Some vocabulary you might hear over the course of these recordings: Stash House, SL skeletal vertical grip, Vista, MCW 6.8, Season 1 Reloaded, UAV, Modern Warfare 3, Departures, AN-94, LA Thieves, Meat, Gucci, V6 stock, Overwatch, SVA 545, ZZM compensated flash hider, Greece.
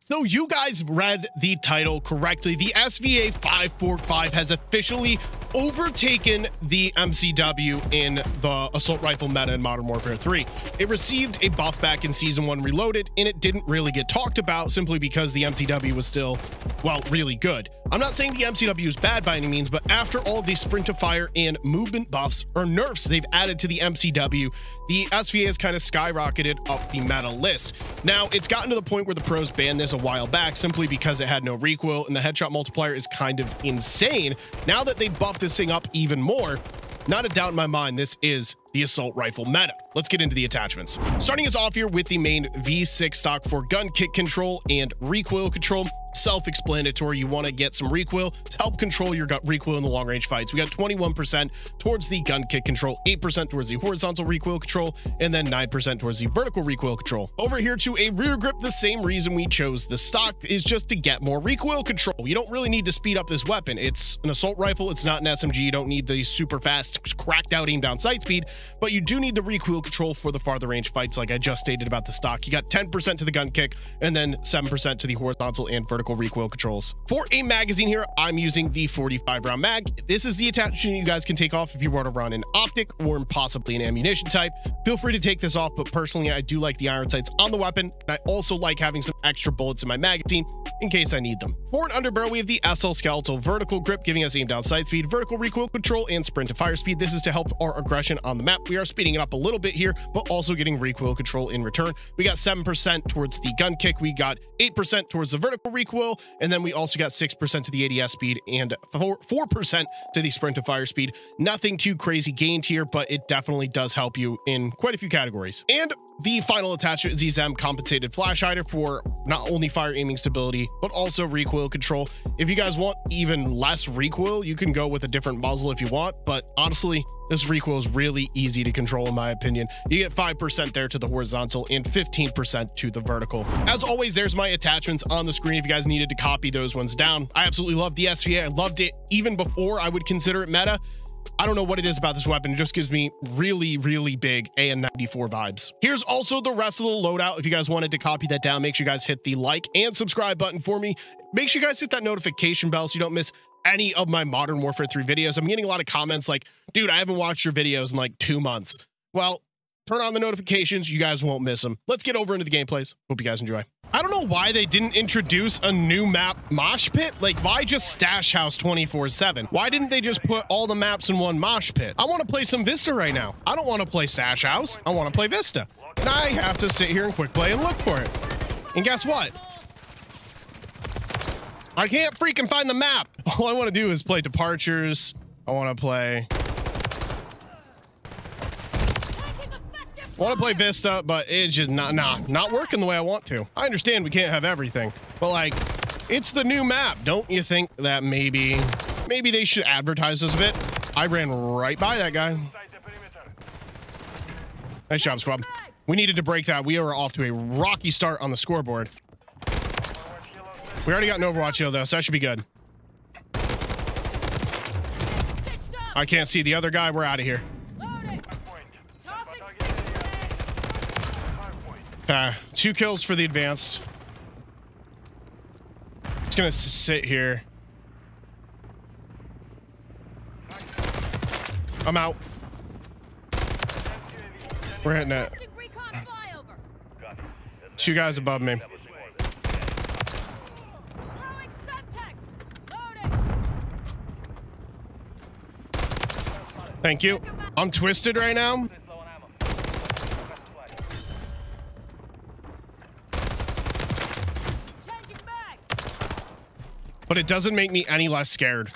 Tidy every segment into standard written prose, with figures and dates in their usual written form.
So you guys read the title correctly. The SVA 545 has officially overtaken the MCW in the assault rifle meta in Modern Warfare 3. It received a buff back in Season 1 Reloaded, and it didn't really get talked about simply because the MCW was still, well, really good. I'm not saying the MCW is bad by any means, but after all the sprint to fire and movement buffs or nerfs they've added to the MCW, the SVA has kind of skyrocketed up the meta list. Now, it's gotten to the point where the pros banned this a while back simply because it had no recoil and the headshot multiplier is kind of insane. Now that they buffed this thing up even more, not a doubt in my mind, this is the assault rifle meta. Let's get into the attachments. Starting us off here with the main V6 stock for gun kick control and recoil control. Self-explanatory, you want to get some recoil to help control your recoil in the long-range fights. We got 21% towards the gun kick control, 8% towards the horizontal recoil control, and then 9% towards the vertical recoil control. Over here to a rear grip, the same reason we chose the stock is just to get more recoil control. You don't really need to speed up this weapon. It's an assault rifle, it's not an SMG. You don't need the super fast, cracked out aim down sight speed, but you do need the recoil control for the farther range fights like I just stated about the stock. You got 10% to the gun kick and then 7% to the horizontal and vertical recoil controls. For a magazine here, I'm using the 45 round mag. This is the attachment you guys can take off if you want to run an optic or possibly an ammunition type. Feel free to take this off, but personally, I do like the iron sights on the weapon, and I also like having some extra bullets in my magazine in case I need them. For an underbarrel, we have the SL skeletal vertical grip, giving us aim down sight speed, vertical recoil control, and sprint to fire speed. This is to help our aggression on the map. We are speeding it up a little bit here, but also getting recoil control in return. We got 7% towards the gun kick. We got 8% towards the vertical recoil, and then we also got 6% to the ADS speed and 4% to the sprint to fire speed. Nothing too crazy gained here, but it definitely does help you in quite a few categories. And the final attachment is ZZM compensated flash hider for not only fire aiming stability, but also recoil control. If you guys want even less recoil, you can go with a different muzzle if you want, but honestly, this recoil is really easy to control in my opinion. You get 5% there to the horizontal and 15% to the vertical. As always, there's my attachments on the screen if you guys needed to copy those ones down. I absolutely love the SVA. I loved it even before I would consider it meta. I don't know what it is about this weapon. It just gives me really, really big AN-94 vibes. Here's also the rest of the loadout. If you guys wanted to copy that down, make sure you guys hit the like and subscribe button for me. Make sure you guys hit that notification bell so you don't miss any of my Modern Warfare 3 videos. I'm getting a lot of comments like, dude, I haven't watched your videos in like 2 months. Well, turn on the notifications. You guys won't miss them. Let's get over into the gameplays. Hope you guys enjoy. I don't know why they didn't introduce a new map, Mosh Pit. Like, why just Stash House 24/7? Why didn't they just put all the maps in one Mosh Pit? I want to play some Vista right now. I don't want to play Stash House. I want to play Vista. And I have to sit here and quick play and look for it. And guess what? I can't freaking find the map. All I want to do is play Departures. I want to play... I want to play Vista, but it's just not working the way I want to. I understand we can't have everything, but like, it's the new map. Don't you think that maybe they should advertise this a bit? I ran right by that guy. Nice job, squad. We needed to break that. We are off to a rocky start on the scoreboard. We already got an Overwatch heal though, so that should be good. I can't see the other guy. We're out of here. Two kills for the advanced. Just gonna sit here. I'm out. We're hitting it. Two guys above me. Thank you. I'm twisted right now. But it doesn't make me any less scared.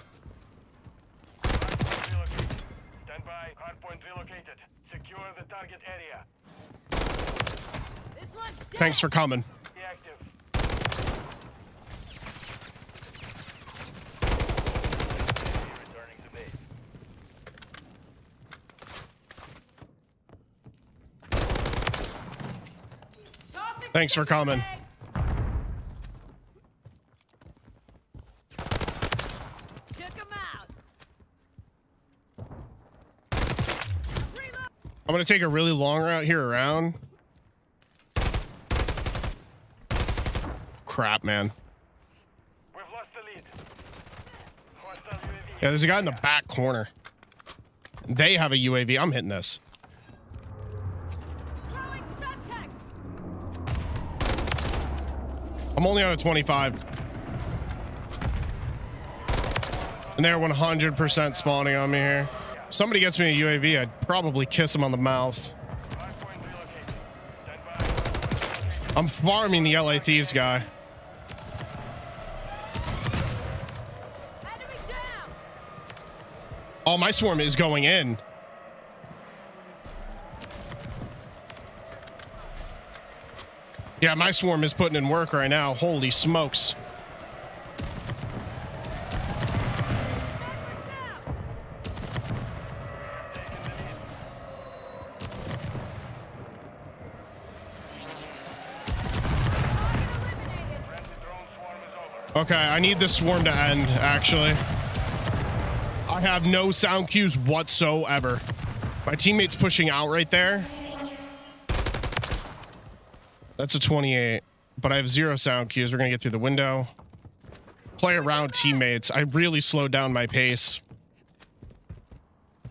Thanks for coming. Thanks for coming. I'm going to take a really long route here around. crap, man. We've lost the lead. Yeah, there's a guy in the back corner. They have a UAV. I'm hitting this. I'm only on a 25. And they're 100% spawning on me here. If somebody gets me a UAV, I'd probably kiss him on the mouth. I'm farming the LA Thieves guy. Oh, my swarm is going in. Yeah, my swarm is putting in work right now. Holy smokes. Okay, I need this swarm to end, actually. I have no sound cues whatsoever. My teammate's pushing out right there. That's a 28, but I have zero sound cues. We're going to get through the window. Play around teammates. I really slowed down my pace.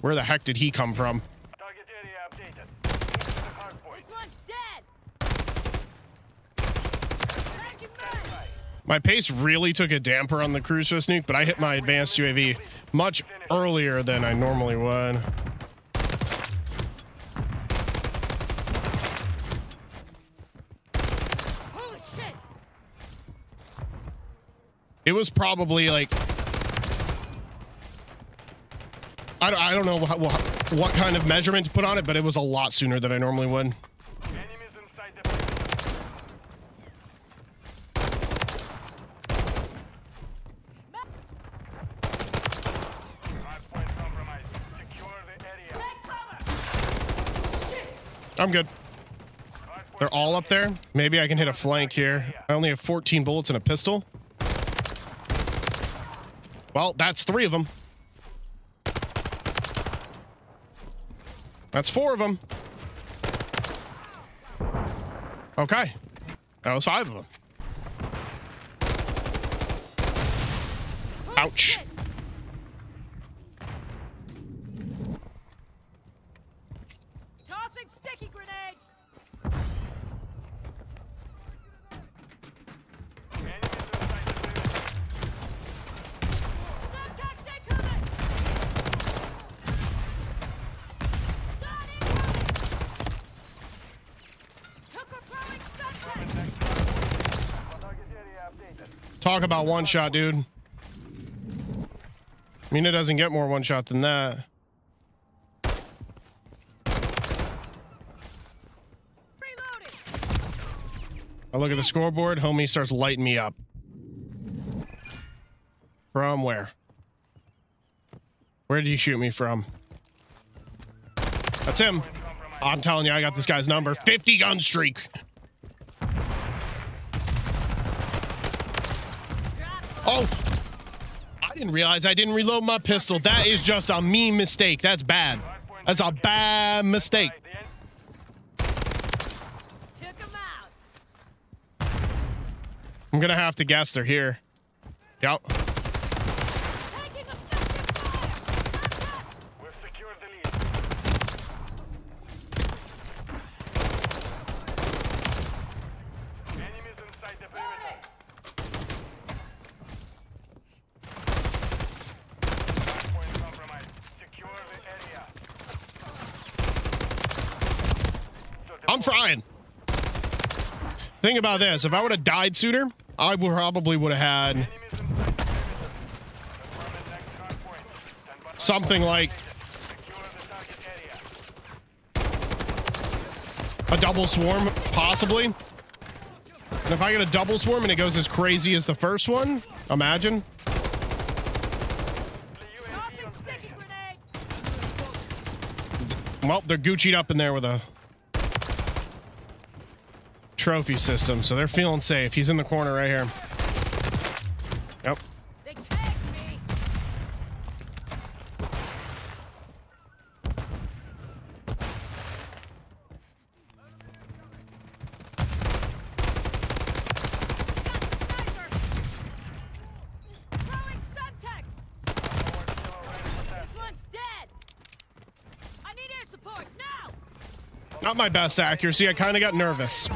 Where the heck did he come from? Target area updated. This one's dead. My pace really took a damper on the cruise for a nuke, but I hit my advanced UAV much earlier than I normally would. It was probably like, I don't know what kind of measurement to put on it, but it was a lot sooner than I normally would. I'm good. They're all up there. Maybe I can hit a flank here. I only have 14 bullets and a pistol. Well, that's 3 of them. That's 4 of them. Okay. That was 5 of them. Ouch. Tossing sticky grenade. Talk about one shot, dude. I mean, it doesn't get more one shot than that. I look at the scoreboard. Homie starts lighting me up. From where? Where did you shoot me from? That's him. I'm telling you, I got this guy's number. 50 gun streak. Oh, I didn't realize I didn't reload my pistol. That is just a mean mistake. That's bad. That's a bad mistake. I'm going to have to guess they're here. Yep. I'm frying. Think about this. If I would have died sooner, I probably would have had something like a double swarm, possibly. And if I get a double swarm and it goes as crazy as the first one, imagine. Well, they're Gucci'd up in there with a trophy system, so they're feeling safe. He's in the corner right here. Yep. They tagged me. Not my best accuracy. I kind of got nervous.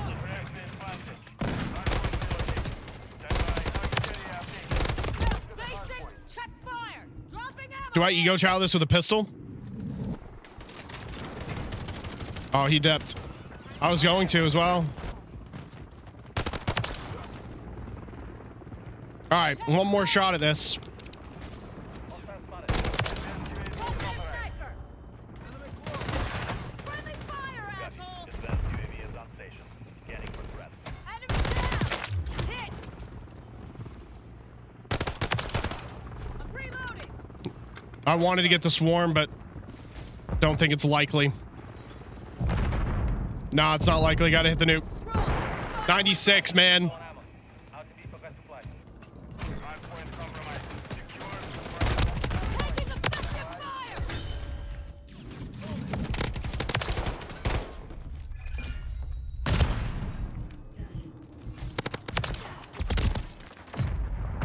Do I ego child this with a pistol? Oh, he dipped. I was going to as well. All right, one more shot at this. I wanted to get the swarm, but don't think it's likely. Nah, it's not likely. Gotta hit the nuke. 96, man.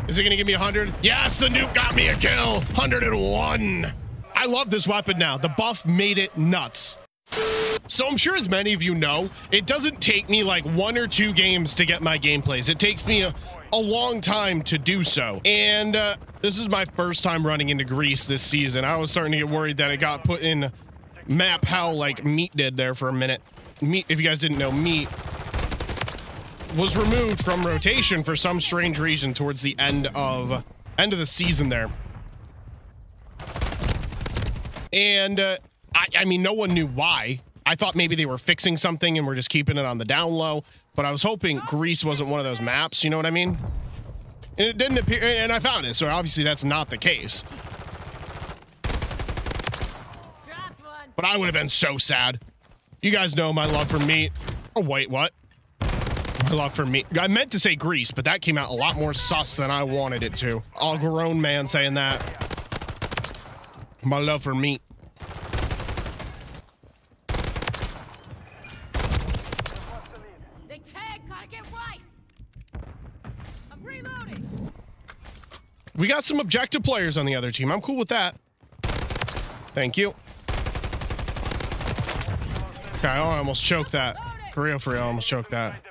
Is it gonna give me 100? Yes, the nuke got me a kill. 101. I love this weapon now. The buff made it nuts. So I'm sure, as many of you know, it doesn't take me like one or two games to get my gameplays. It takes me a long time to do so. And this is my first time running into Greece this season. I was starting to get worried that it got put in map hell like Meat did there for a minute. Meat, if you guys didn't know, Meat was removed from rotation for some strange reason towards the end of the season there. And I mean, no one knew why. I thought maybe they were fixing something and we're just keeping it on the down low, but I was hoping Greece wasn't one of those maps, you know what I mean? And it didn't appear, and I found it, so obviously that's not the case. But I would have been so sad. You guys know my love for Meat. Oh, wait, what? A lot for me. I meant to say Greece, but that came out a lot more sus than I wanted it to. All grown man saying that. My love for Meat. They tag, gotta get right. I'm reloading. We got some objective players on the other team. I'm cool with that. Thank you. Okay, I almost choked that. For real, I almost choked that.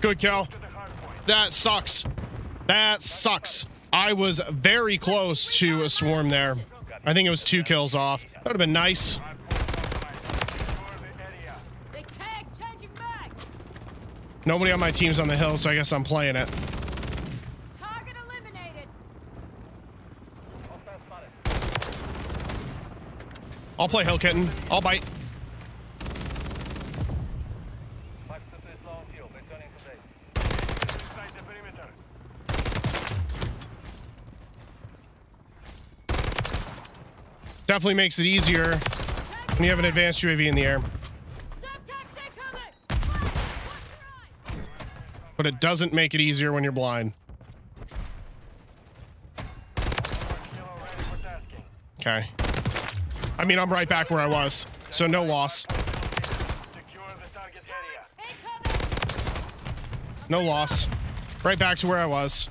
Good kill. That sucks. That sucks. I was very close to a swarm there. I think it was 2 kills off. That would have been nice. Nobody on my team's on the hill, so I guess I'm playing it. Target eliminated. I'll play Hill Kitten. I'll bite. Definitely makes it easier when you have an advanced UAV in the air. But it doesn't make it easier when you're blind. Okay. I mean, I'm right back where I was, so no loss. No loss. Right back to where I was.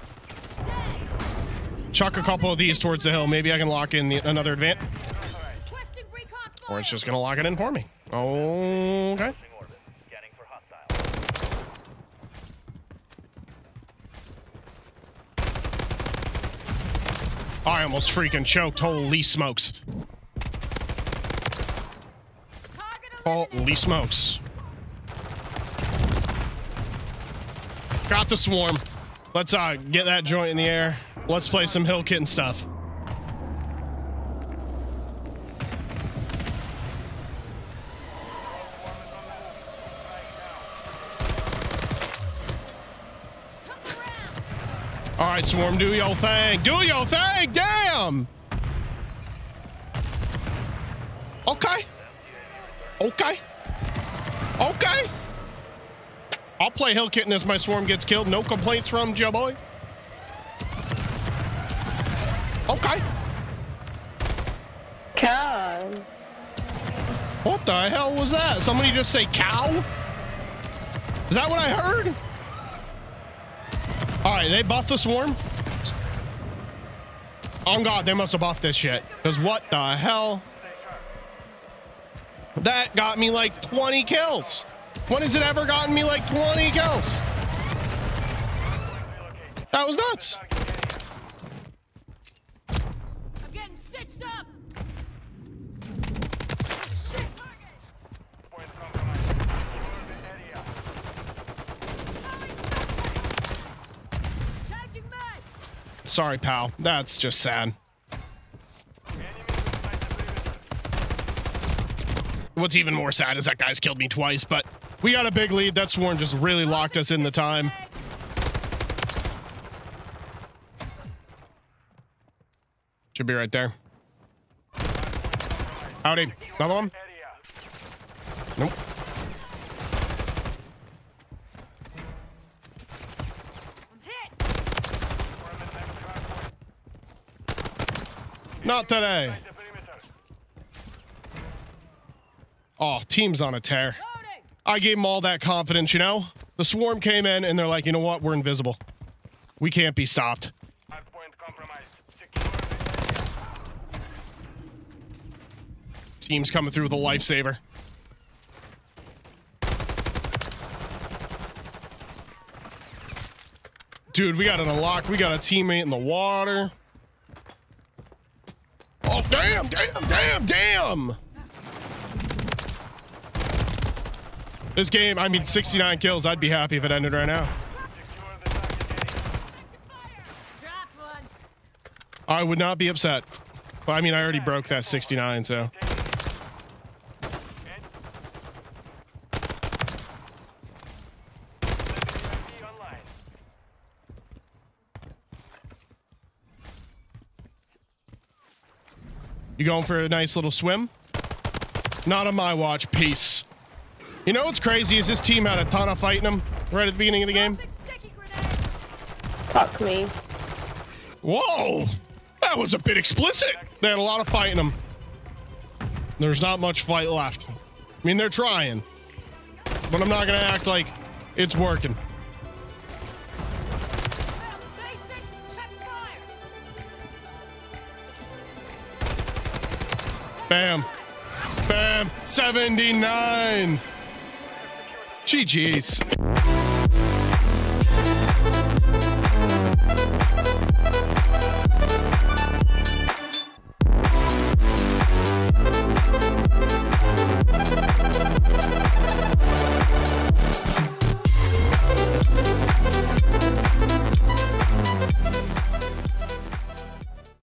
Chuck a couple of these towards the hill. Maybe I can lock in another advance. Or it's just going to lock it in for me. Okay. I almost freaking choked. Holy smokes. Holy smokes. Got the swarm. Let's get that joint in the air. Let's play some Hill Kitten stuff. All right, swarm, do your thing. Do your thing, damn. Okay. Okay. Okay. I'll play Hill Kitten as my swarm gets killed. No complaints from Joe Boy. Okay. God. What the hell was that? Somebody just say cow? Is that what I heard? All right, they buffed the swarm. Oh God, they must have buffed this shit. Cause what the hell? That got me like 20 kills. When has it ever gotten me like 20 kills? That was nuts. I'm getting stitched up. Sorry, pal. That's just sad. What's even more sad is that guy's killed me twice, but we got a big lead. That swarm just really locked us in the time. Should be right there. Howdy. Another one? Nope. Not today. Oh, team's on a tear. I gave them all that confidence, you know? The swarm came in and they're like, you know what? We're invisible. We can't be stopped. Team's coming through with a lifesaver. Dude, we got an unlock. We got a teammate in the water. Oh, damn, damn, damn, damn. This game, I mean, 69 kills. I'd be happy if it ended right now. I would not be upset. Well, I mean, I already broke that 69, so. You going for a nice little swim? Not on my watch. Peace. You know what's crazy is this team had a ton of fighting them right at the beginning of the game. Fuck me. Whoa! That was a bit explicit. They had a lot of fighting them. There's not much fight left. I mean, they're trying. But I'm not going to act like it's working. Bam. Bam. 79. GG's.